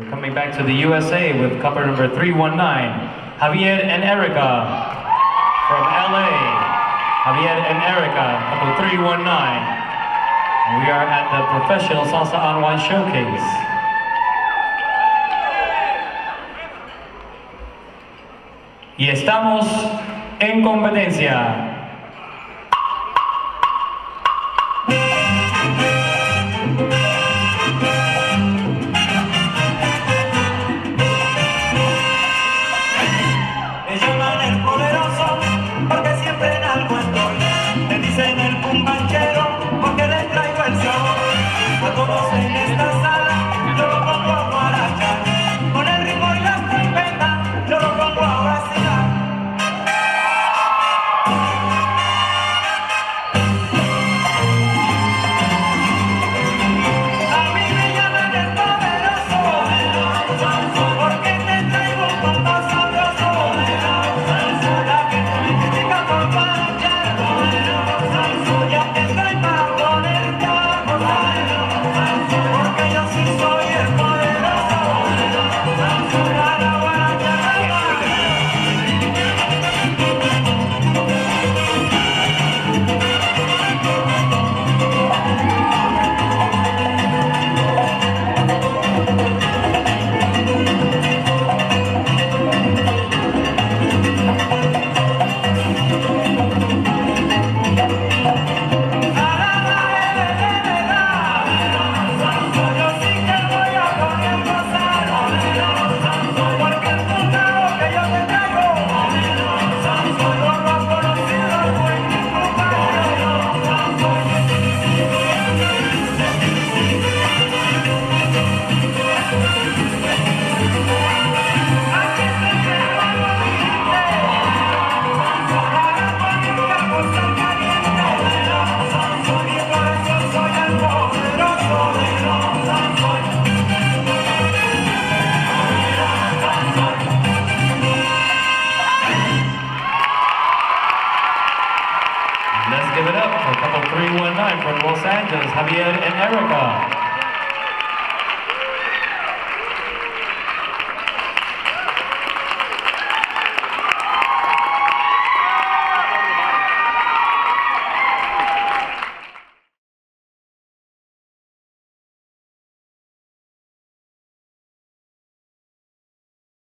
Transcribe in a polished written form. We're coming back to the USA with couple number 319, Javier and Erica from LA. Javier and Erica, couple 319. And we are at the Professional Salsa On1 Showcase. Y estamos en competencia. Let's give it up for couple 319 from Los Angeles, Javier and Erica.